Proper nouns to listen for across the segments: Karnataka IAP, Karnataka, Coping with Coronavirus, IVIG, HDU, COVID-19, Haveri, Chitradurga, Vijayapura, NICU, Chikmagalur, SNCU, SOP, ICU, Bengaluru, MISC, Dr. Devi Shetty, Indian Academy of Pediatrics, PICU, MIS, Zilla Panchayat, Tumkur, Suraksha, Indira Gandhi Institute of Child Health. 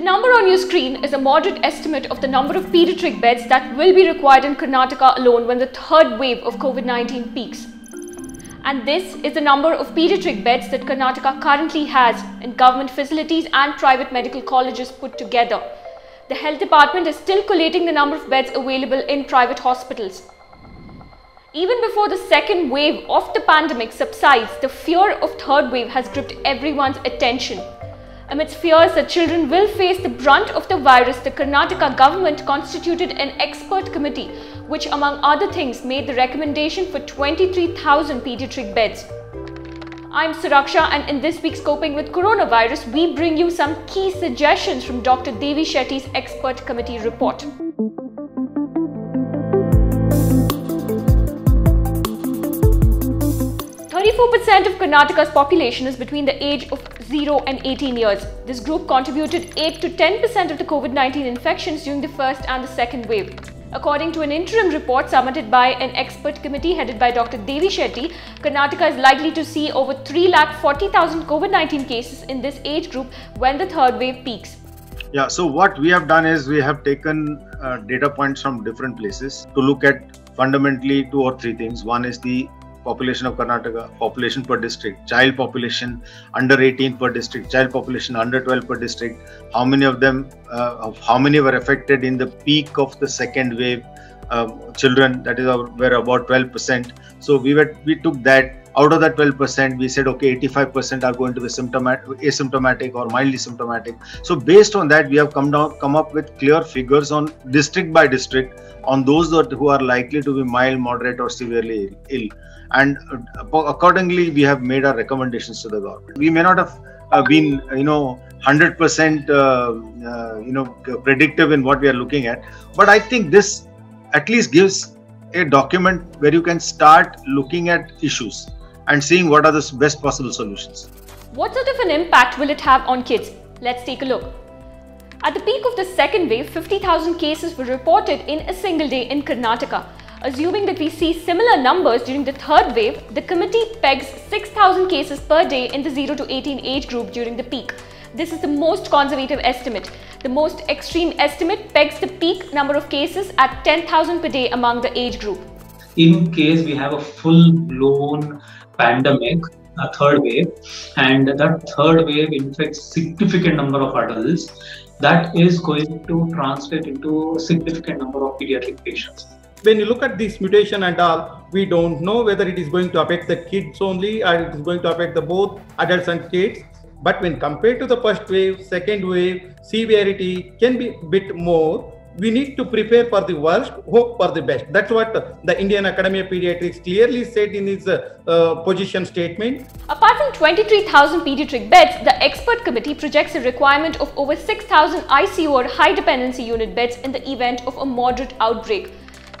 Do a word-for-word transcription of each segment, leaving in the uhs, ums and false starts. The number on your screen is a moderate estimate of the number of pediatric beds that will be required in Karnataka alone when the third wave of COVID nineteen peaks. And this is the number of pediatric beds that Karnataka currently has in government facilities and private medical colleges put together. The health department is still collating the number of beds available in private hospitals. Even before the second wave of the pandemic subsides, the fear of third wave has gripped everyone's attention. Amidst fears that children will face the brunt of the virus, the Karnataka government constituted an expert committee which, among other things, made the recommendation for twenty-three thousand pediatric beds. I'm Suraksha, and in this week's Coping with Coronavirus, we bring you some key suggestions from Doctor Devi Shetty's expert committee report. thirty-four percent of Karnataka's population is between the age of zero and eighteen years. This group contributed eight to ten percent of the COVID nineteen infections during the first and the second wave. According to an interim report submitted by an expert committee headed by Doctor Devi Shetty, Karnataka is likely to see over three lakh forty thousand COVID nineteen cases in this age group when the third wave peaks. Yeah, so what we have done is we have taken uh, data points from different places to look at fundamentally two or three things. One is the population of Karnataka, population per district, child population under eighteen per district, child population under twelve per district, how many of them, uh, of how many were affected in the peak of the second wave, um, children, that is, our, were about twelve percent. So we were, we took that. Out of that twelve percent, we said, okay, eighty-five percent are going to be symptomatic, asymptomatic or mildly symptomatic. So based on that, we have come down, come up with clear figures on district by district on those that, who are likely to be mild, moderate or severely ill. And accordingly, we have made our recommendations to the government. We may not have uh, been, you know, one hundred percent, uh, uh, you know, predictive in what we are looking at. But I think this at least gives a document where you can start looking at issues and seeing what are the best possible solutions. What sort of an impact will it have on kids? Let's take a look. At the peak of the second wave, fifty thousand cases were reported in a single day in Karnataka. Assuming that we see similar numbers during the third wave, the committee pegs six thousand cases per day in the zero to eighteen age group during the peak. This is the most conservative estimate. The most extreme estimate pegs the peak number of cases at ten thousand per day among the age group. In case we have a full-blown pandemic, a third wave, and that third wave infects significant number of adults, that is going to translate into a significant number of pediatric patients. When you look at this mutation and all, we don't know whether it is going to affect the kids only or it is going to affect the both adults and kids. But when compared to the first wave, second wave, severity can be a bit more. We need to prepare for the worst, hope for the best. That's what the Indian Academy of Pediatrics clearly said in its uh, uh, position statement. Apart from twenty-three thousand pediatric beds, the expert committee projects a requirement of over six thousand I C U or high dependency unit beds in the event of a moderate outbreak.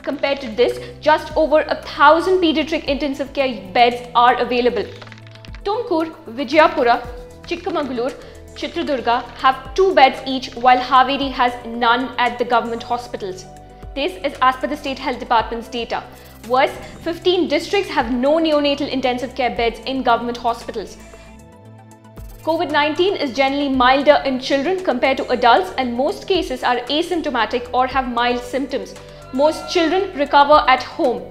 Compared to this, just over a thousand pediatric intensive care beds are available. Tumkur, Vijayapura, Chikmagalur, Chitradurga have two beds each, while Haveri has none at the government hospitals. This is as per the State Health Department's data. Worse, fifteen districts have no neonatal intensive care beds in government hospitals. COVID nineteen is generally milder in children compared to adults, and most cases are asymptomatic or have mild symptoms. Most children recover at home.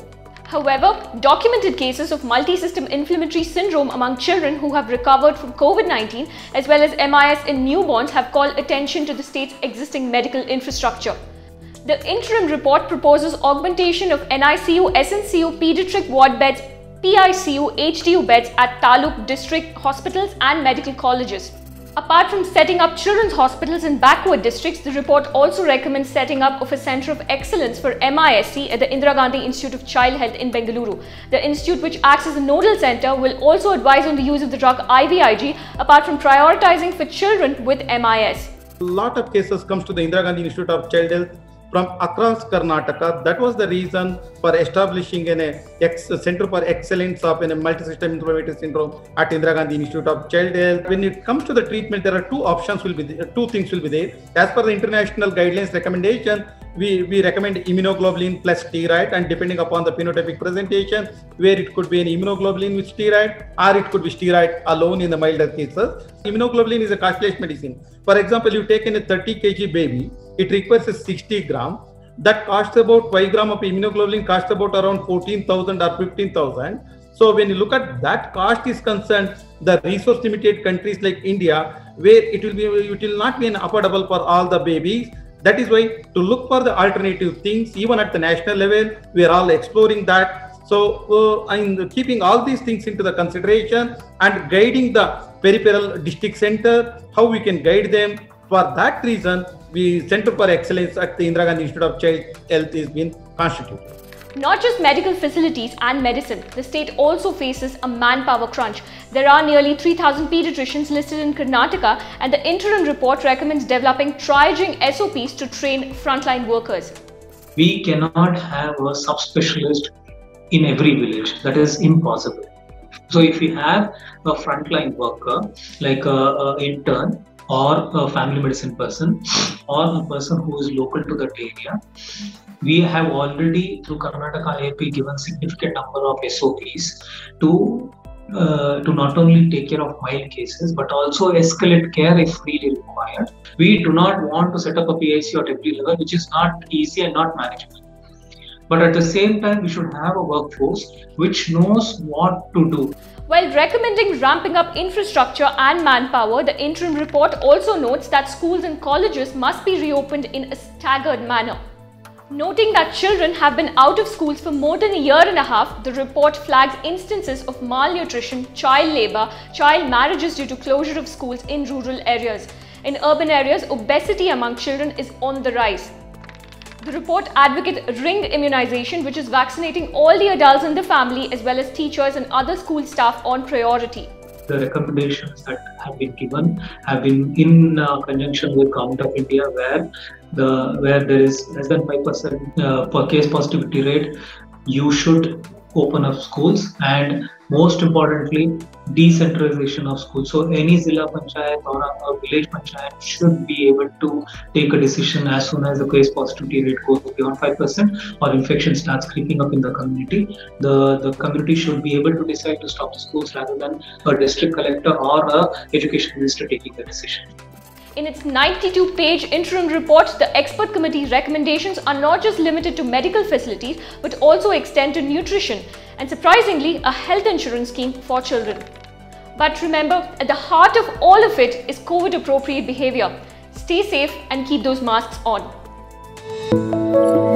However, documented cases of multi-system inflammatory syndrome among children who have recovered from COVID nineteen as well as M I S in newborns have called attention to the state's existing medical infrastructure. The interim report proposes augmentation of N I C U, S N C U, pediatric ward beds, P I C U, H D U beds at taluk district hospitals and medical colleges. Apart from setting up children's hospitals in backward districts, the report also recommends setting up of a Centre of Excellence for M I S C at the Indira Gandhi Institute of Child Health in Bengaluru. The institute, which acts as a nodal centre, will also advise on the use of the drug I V I G, apart from prioritising for children with M I S. A lot of cases comes to the Indira Gandhi Institute of Child Health from across Karnataka. That was the reason for establishing an a Center for Excellence of a Multisystem Inflammatory Syndrome at Indira Gandhi Institute of Child Health. When it comes to the treatment, there are two options will be there, two things will be there. As per the international guidelines recommendation, we we recommend immunoglobulin plus steroid, and depending upon the phenotypic presentation, where it could be an immunoglobulin with steroid or it could be steroid alone in the milder cases. Immunoglobulin is a costliest medicine. For example, you take in a thirty kilogram baby, it requires a sixty gram. That costs about five gram of immunoglobulin costs about around fourteen thousand or fifteen thousand. So when you look at that cost is concerned, the resource limited countries like India, where it will be it will not be an affordable for all the babies. That is why to look for the alternative things, even at the national level, we are all exploring that. So uh, I'm keeping all these things into the consideration and guiding the peripheral district center, how we can guide them. For that reason, the Center for Excellence at the Indira Gandhi Institute of Child Health is being constituted. Not just medical facilities and medicine, the state also faces a manpower crunch. There are nearly three thousand pediatricians listed in Karnataka, and the interim report recommends developing triaging S O Ps to train frontline workers. We cannot have a subspecialist in every village. That is impossible. So if we have a frontline worker, like an intern, or a family medicine person, or a person who is local to that area. We have already, through Karnataka I A P, given significant number of S O Ps to, uh, to not only take care of mild cases, but also escalate care if really required. We do not want to set up a P I C U at every level, which is not easy and not manageable. But at the same time, we should have a workforce which knows what to do. While recommending ramping up infrastructure and manpower, the interim report also notes that schools and colleges must be reopened in a staggered manner. Noting that children have been out of schools for more than a year and a half, the report flags instances of malnutrition, child labour, child marriages due to closure of schools in rural areas. In urban areas, obesity among children is on the rise. The report advocates ring immunization, which is vaccinating all the adults in the family as well as teachers and other school staff on priority. The recommendations that have been given have been in uh, conjunction with Government of India, where the where there is less than five percent uh, per case positivity rate, you should open up schools, and most importantly, decentralization of schools. So any Zilla Panchayat or a village Panchayat should be able to take a decision as soon as the case positivity rate goes beyond five percent or infection starts creeping up in the community. The, the community should be able to decide to stop the schools rather than a district collector or a education minister taking the decision. In its ninety-two page interim report, the expert committee recommendations are not just limited to medical facilities but also extend to nutrition and, surprisingly, a health insurance scheme for children. But remember, at the heart of all of it is COVID-appropriate behavior. Stay safe and keep those masks on.